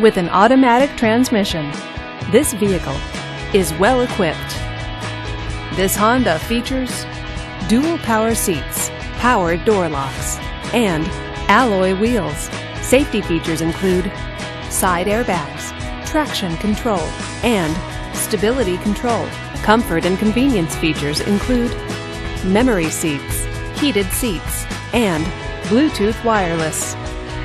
with an automatic transmission. This vehicle is well equipped. This Honda features dual power seats, power door locks, and alloy wheels. Safety features include side airbags, traction control, and stability control. Comfort and convenience features include memory seats, heated seats, and Bluetooth wireless.